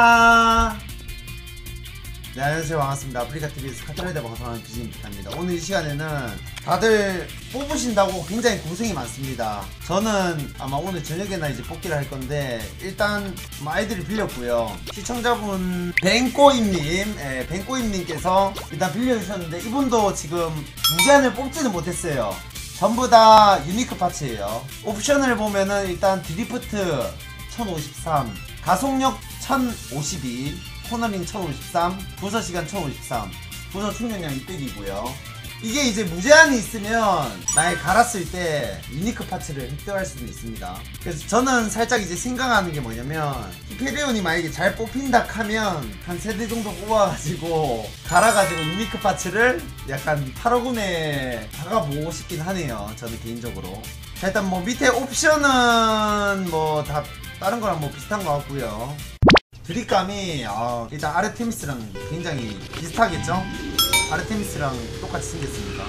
베타. 네, 안녕하세요, 반갑습니다. 아프리카TV에서 카트라이더 방송하는 BGM입니다. 오늘 이 시간에는 다들 뽑으신다고 굉장히 고생이 많습니다. 저는 아마 오늘 저녁에나 이제 뽑기를 할 건데, 일단 아이디를 빌렸고요. 시청자분 뱅꼬이님, 예, 뱅꼬이님께서 일단 빌려주셨는데, 이분도 지금 무제한을 뽑지는 못했어요. 전부 다 유니크 파츠예요. 옵션을 보면은 일단 드리프트 1053, 가속력 1052, 코너링 1053, 부서시간 1053, 부서 충전량 600이고요 이게 이제 무제한이 있으면 나의 갈았을 때 유니크 파츠를 획득할 수는 있습니다. 그래서 저는 살짝 이제 생각하는 게 뭐냐면, 히페리온이 만약에 잘 뽑힌다 하면 한 3대 정도 뽑아가지고 갈아가지고 유니크 파츠를 약간 파라곤에 박아보고 싶긴 하네요, 저는 개인적으로. 자, 일단 뭐 밑에 옵션은 뭐 다 다른 거랑 뭐 비슷한 것 같고요. 드립감이 일단 아르테미스랑 굉장히 비슷하겠죠? 아르테미스랑 똑같이 생겼습니다.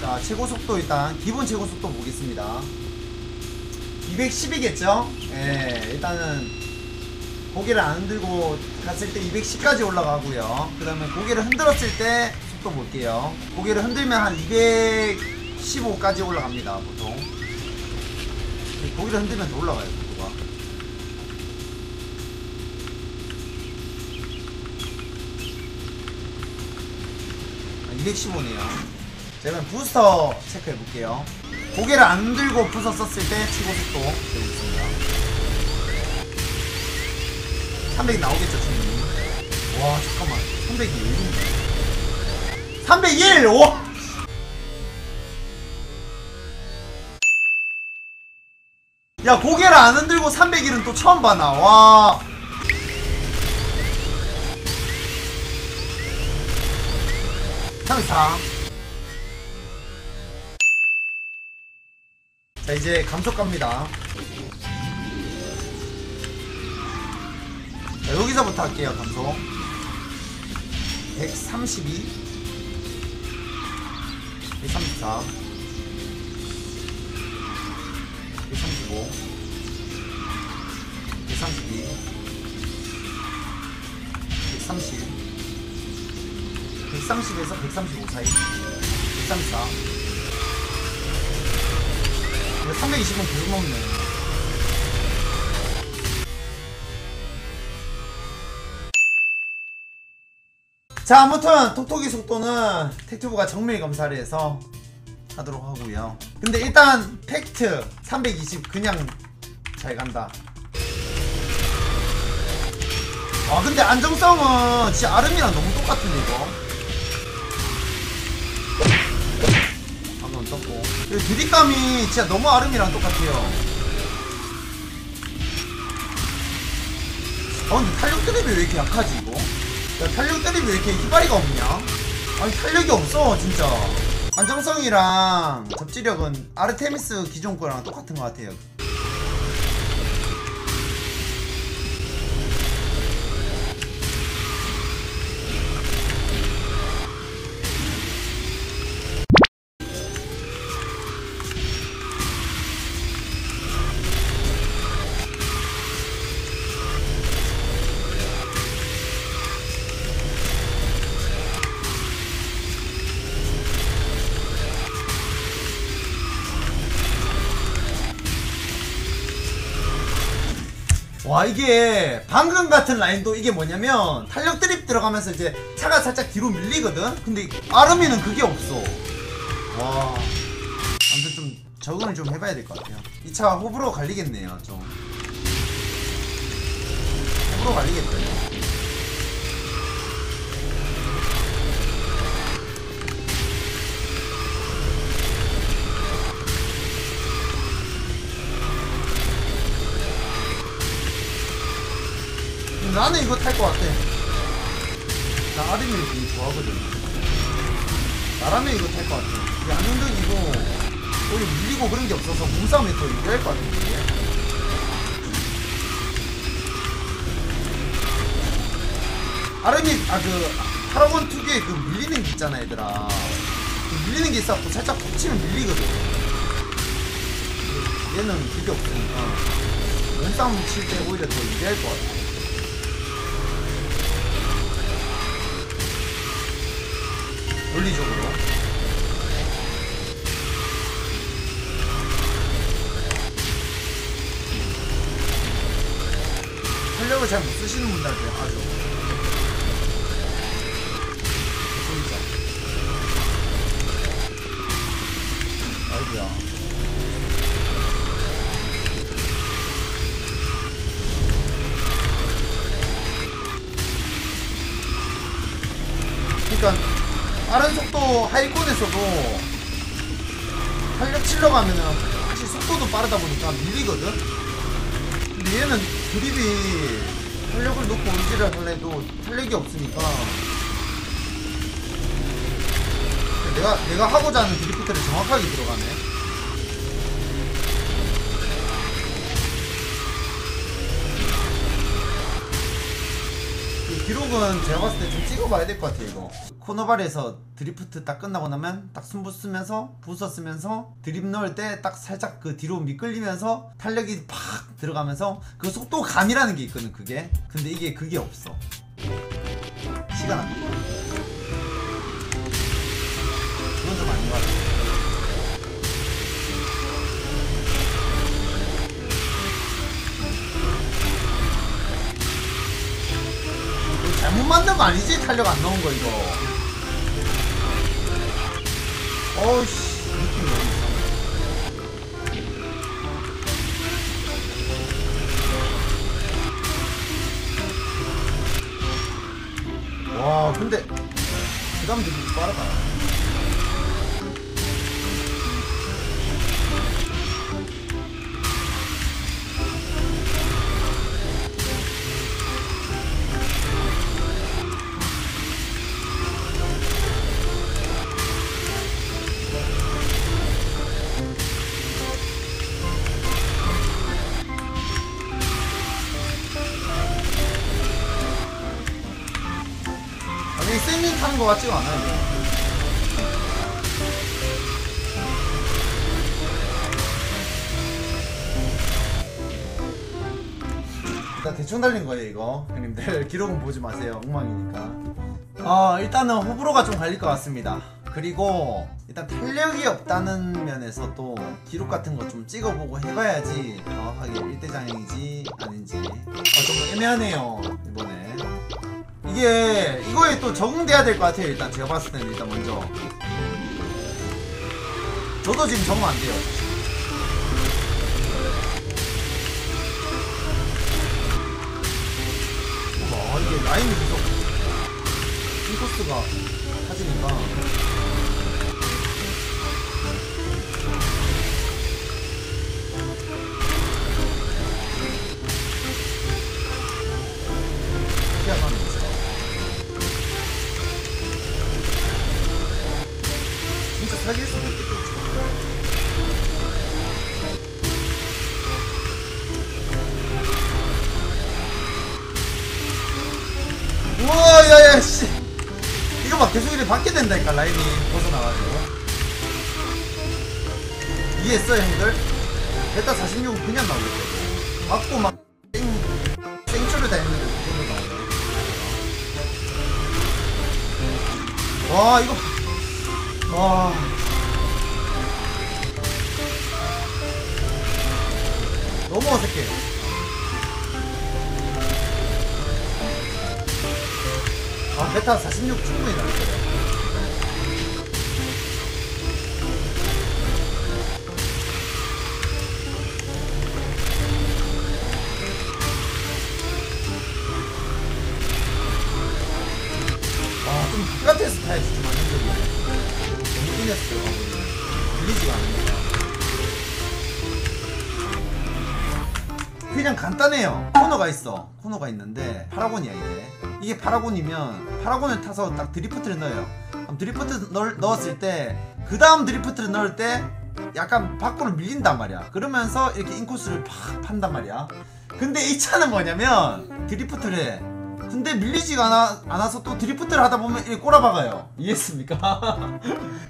자, 최고속도 일단 기본 최고속도 보겠습니다. 210이겠죠? 예, 일단은 고개를 안 흔들고 갔을 때 210까지 올라가고요. 그 다음에 고개를 흔들었을 때 속도 볼게요. 고개를 흔들면 한 215까지 올라갑니다, 보통. 고개를 흔들면 더 올라가요, 속도가. 아, 215네요. 자, 그럼 부스터 체크해 볼게요. 고개를 안 들고 부서 썼을 때 최고 속도 되겠습니다. 300이 나오겠죠, 충분히. 와, 잠깐만. 300이 301! 오! 야, 고개를 안 흔들고 301은 또 처음 봐, 나. 와. 자, 이제 감속 갑니다. 자, 여기서부터 할게요, 감속. 132, 134, 135, 132, 130, 130에서 135 사이, 134. 320은 계속 먹네. 자, 아무튼 톡톡이 속도는 텍튜브가 정밀 검사를 해서 하도록 하고요. 근데 일단 팩트 320 그냥 잘 간다. 아, 근데 안정성은 진짜 아름이랑 너무 똑같은데, 이거. 떴고. 그리고 드립감이 진짜 너무 아름이랑 똑같아요. 아, 근데 탄력 드립이 왜 이렇게 약하지, 이거? 야, 탄력 드립이 왜 이렇게 휘발이가 없냐? 아니, 탄력이 없어, 진짜. 안정성이랑 접지력은 아르테미스 기존 거랑 똑같은 것 같아요. 와, 이게 방금 같은 라인도 이게 뭐냐면 탄력 드립 들어가면서 이제 차가 살짝 뒤로 밀리거든? 근데 아르미는 그게 없어. 와, 아무튼 좀 적응을 좀 해봐야 될 것 같아요. 이 차 호불호 갈리겠네요, 좀. 호불호 갈리겠어요. 나는 이거 탈 것 같아. 나 아르미를 되게 좋아하거든. 나라면 이거 탈 것 같아. 이게 안 흔들리고, 오히려 밀리고 그런 게 없어서 몸싸움에 더 유리할 것 같은데, 이게. 아르미, 파라곤 특유의 그 밀리는 게 있잖아, 얘들아. 그 밀리는 게 있어갖고 살짝 붙이면 밀리거든. 얘는 그게 없으니까 몸싸움 칠 때 오히려 더 유리할 것 같아. 물리적으로. 활력을 잘 못 쓰시는 분들한테 아주. 그러니까 빠른 속도 하이콘에서도 활력 칠러 가면은 확실히 속도도 빠르다 보니까 밀리거든. 근데 얘는 드립이 활력을 놓고 의지를 할래도 활력이 없으니까 내가 하고자 하는 드리프트를 정확하게 들어가네. 이 기록은 제가 봤을 때 좀 찍어봐야 될 것 같아요. 이거 코너발에서 드리프트 딱 끝나고 나면 딱 순부 쓰면서 부서 쓰면서 드립 넣을 때 딱 살짝 그 뒤로 미끌리면서 탄력이 팍 들어가면서 그 속도감이라는 게 있거든 그게. 근데 이게 그게 없어. 시간 안 돼. 잘못 만든 거 아니지? 탄력 안 넣은 거 이거. 어우씨 느낌 너무 이상해. 와 근데 부담도 되게 빠르다. 타는 거 같지가 않아요. 일단 대충 달린 거예요 이거. 형님들 기록은 보지 마세요. 엉망이니까. 일단은 호불호가 좀 갈릴 것 같습니다. 그리고 일단 탄력이 없다는 면에서 또 기록 같은 거 좀 찍어보고 해봐야지 정확하게 일대장인지 아닌지. 좀 애매하네요 이번에. 이게 이거에 또 적응돼야 될 것 같아요. 일단 제가 봤을 때는 일단 먼저 저도 지금 적응 안 돼요. 와 이게 라인이 계속 인코스가 사지니까 사귈 수도 있겠죠. 우와 야야 씨 이거 막 계속 이렇게 받게 된다니까. 라인이 벗어나가지고 이해했어요 형들? 베타 46은 그냥 나오겠죠. 맞고 막 생초를 다 했는데 그 정도 나오네. 와 이거 와 너무 어색해. 아 베타 46 충분히 나올 거야. 아 좀 바깥에서 타야지 좀 안 힘들게. 힘냈어요. 밀리지가 않습니다. 그냥 간단해요. 코너가 있어. 코너가 있는데 파라곤이야 이게. 이게 파라곤이면 파라곤을 타서 딱 드리프트를 넣어요. 그럼 드리프트 넣었을 때 그 다음 드리프트를 넣을 때 약간 밖으로 밀린단 말이야. 그러면서 이렇게 인코스를 팍 판단 말이야. 근데 이 차는 뭐냐면 드리프트를 해. 근데 밀리지가 않아서 또 드리프트를 하다보면 이렇게 꼬라박아요. 이해했습니까?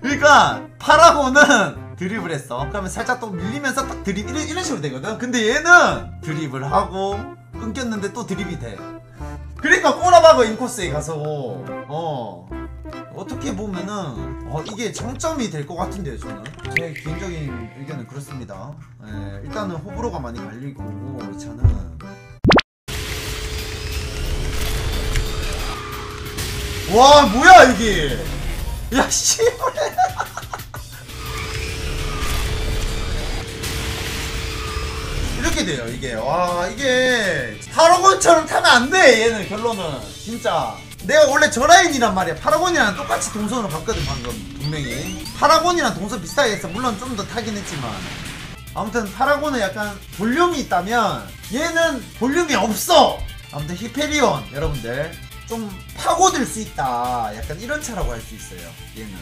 그러니까 파라곤은 드립을 했어. 그러면 살짝 또 밀리면서 딱 드립 이런 식으로 되거든. 근데 얘는 드립을 하고 끊겼는데 또 드립이 돼. 그러니까 꼬라박아 인코스에 가서. 어떻게 보면은 이게 장점이 될 것 같은데요. 저는 제 개인적인 의견은 그렇습니다. 예, 일단은 호불호가 많이 갈릴 거고 이 차는 와 뭐야 여기 야 씨발 이렇게 돼요 이게. 와 이게 파라곤처럼 타면 안 돼. 얘는 결론은 진짜 내가 원래 저 라인이란 말이야. 파라곤이랑 똑같이 동선으로 갔거든 방금. 분명히 파라곤이랑 동선 비슷하게 했어. 물론 좀 더 타긴 했지만 아무튼 파라곤은 약간 볼륨이 있다면 얘는 볼륨이 없어. 아무튼 히페리온 여러분들 좀 파고들 수 있다 약간 이런 차라고 할 수 있어요. 얘는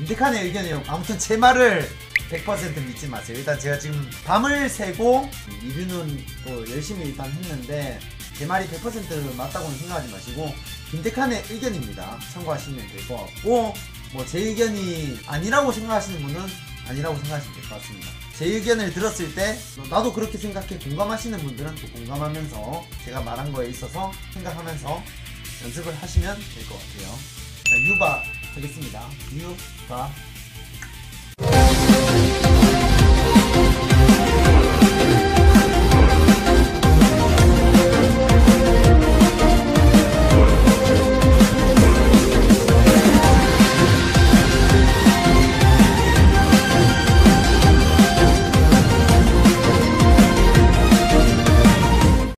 인디칸의 의견이에요. 아무튼 제 말을 100% 믿지 마세요. 일단 제가 지금 밤을 새고 리뷰는 또 열심히 일단 했는데 제 말이 100% 맞다고는 생각하지 마시고 김태칸의 의견입니다. 참고하시면 될 것 같고 뭐 제 의견이 아니라고 생각하시는 분은 아니라고 생각하시면 될 것 같습니다. 제 의견을 들었을 때 나도 그렇게 생각해 공감하시는 분들은 또 공감하면서 제가 말한 거에 있어서 생각하면서 연습을 하시면 될 것 같아요. 자, 유바 하겠습니다. 유바